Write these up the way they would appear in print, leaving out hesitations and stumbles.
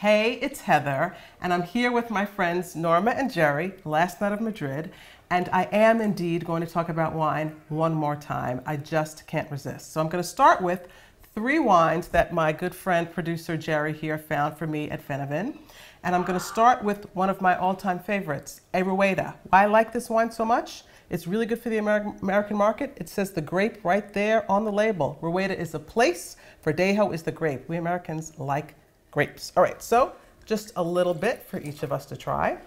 Hey, it's Heather, and I'm here with my friends Norma and Jerry, last night of Madrid, and I am indeed going to talk about wine one more time. I just can't resist. So I'm going to start with three wines that my good friend producer Jerry here found for me at Fenavin, and I'm going to start with one of my all-time favorites, a Rueda. Why I like this wine so much? It's really good for the American market. It says the grape right there on the label. Rueda is a place, Verdejo is the grape. We Americans like grapes. All right, so just a little bit for each of us to try.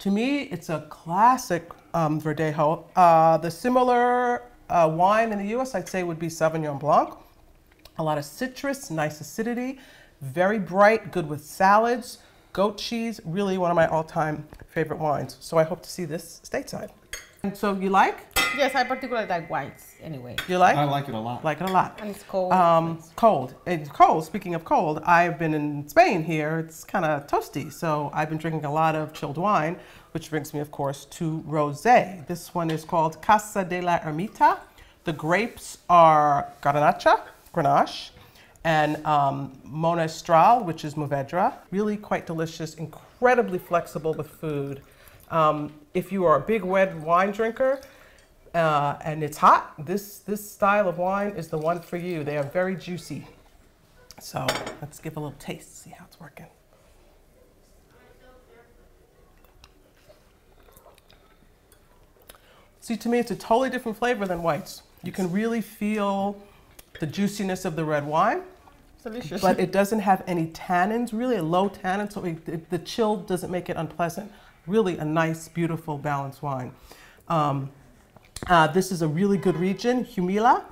To me, it's a classic Verdejo. The similar wine in the U.S. I'd say would be Sauvignon Blanc. A lot of citrus, nice acidity, very bright, good with salads, goat cheese, really one of my all-time favorite wines. So I hope to see this stateside. And so you like? Yes, I particularly like whites anyway. You like? I like it a lot. Like it a lot. And it's cold. Speaking of cold, I've been in Spain here. It's kind of toasty. So I've been drinking a lot of chilled wine, which brings me, of course, to rosé. This one is called Casa de la Ermita. The grapes are Garnacha, Grenache, and Monastrell, which is Mouvedre. Really quite delicious, incredibly flexible with food. If you are a big red wine drinker, and it's hot, this style of wine is the one for you. They are very juicy. So let's give a little taste, see how it's working. See, to me, it's a totally different flavor than whites. You can really feel the juiciness of the red wine. It's delicious. But it doesn't have any tannins, really a low tannin, so the chill doesn't make it unpleasant. Really a nice, beautiful, balanced wine. This is a really good region, Jumilla,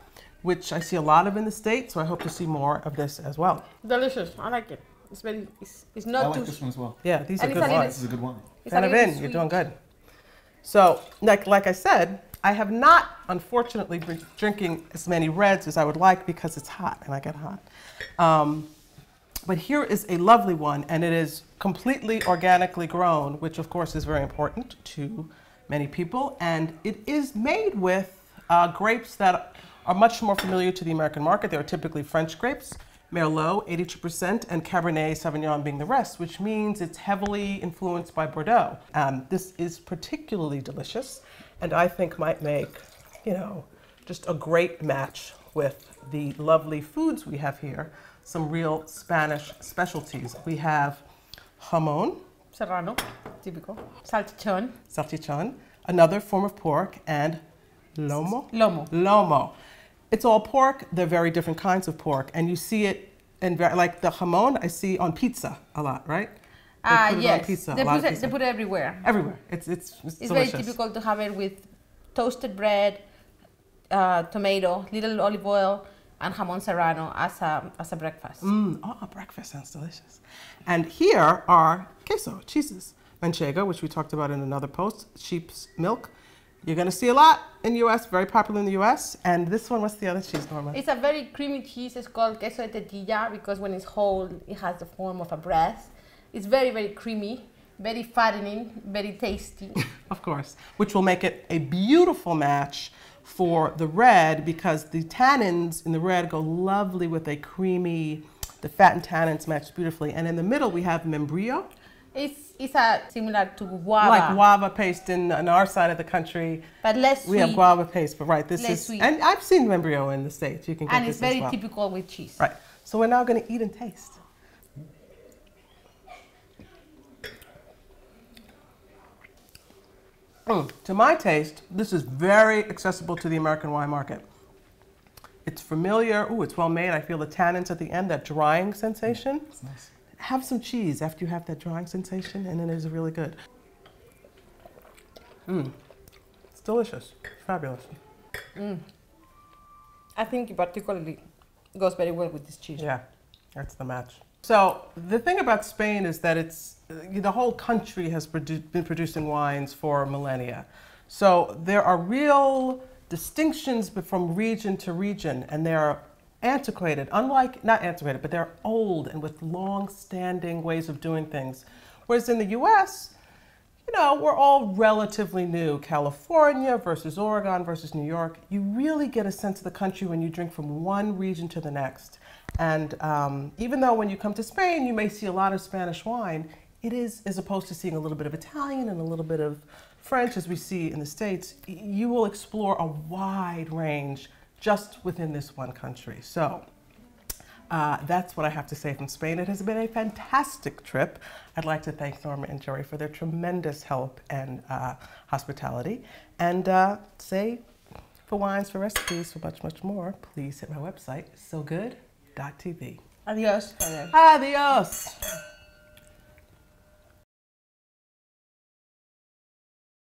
which I see a lot of in the States, so I hope to see more of this as well. Delicious. I like it. It's very, it's not too... I like this one as well. Yeah, these are good wines. This is a good wine. Fenavin, you're doing good. So, like I said, I have not, unfortunately, been drinking as many reds as I would like because it's hot, and I get hot. But here is a lovely one, and it is completely organically grown, which, of course, is very important to many people, and it is made with grapes that are much more familiar to the American market. They are typically French grapes, Merlot 82% and Cabernet Sauvignon being the rest, which means it's heavily influenced by Bordeaux. This is particularly delicious, and I think might make, you know, just a great match with the lovely foods we have here, some real Spanish specialties. We have jamón serrano, typical, salchichón, another form of pork, and lomo. It's all pork. They're very different kinds of pork, and you see it in like the jamón. I see on pizza a lot, right? They put it everywhere. Everywhere. It's very typical to have it with toasted bread, tomato, little olive oil, and jamón serrano as a breakfast. Breakfast sounds delicious. And here are queso, cheeses. Manchego, which we talked about in another post, sheep's milk. You're going to see a lot in the U.S., very popular in the U.S. And this one, what's the other cheese, Norma? It's a very creamy cheese. It's called queso de tetilla because when it's whole, it has the form of a breast. It's very, very creamy, very fattening, very tasty. Of course, which will make it a beautiful match for the red because the tannins in the red go lovely with a creamy, the fat and tannins match beautifully. And in the middle we have membrillo. It's similar to guava. Like guava paste in our side of the country. But less sweet. We have guava paste, but right, this less is sweet. And I've seen membrillo in the States. You can get this as well. And it's very typical with cheese. Right. So we're now going to eat and taste. To my taste, this is very accessible to the American wine market. It's familiar. Ooh, it's well made. I feel the tannins at the end, that drying sensation. It's nice. Have some cheese after you have that drying sensation, and it is really good. It's delicious. Fabulous. I think it particularly goes very well with this cheese. Yeah, that's the match. So the thing about Spain is that it's the whole country has been producing wines for millennia. So there are real distinctions from region to region, and they are antiquated, but they're old and with long-standing ways of doing things. Whereas in the U.S., you know, we're all relatively new. California versus Oregon versus New York. You really get a sense of the country when you drink from one region to the next. And even though when you come to Spain, you may see a lot of Spanish wine, it is, as opposed to seeing a little bit of Italian and a little bit of French, as we see in the States, you will explore a wide range just within this one country. So that's what I have to say from Spain. It has been a fantastic trip. I'd like to thank Norma and Jerry for their tremendous help and hospitality. And say, for wines, for recipes, for much, much more, please hit my website, SoGood.TV. Adios. Adios.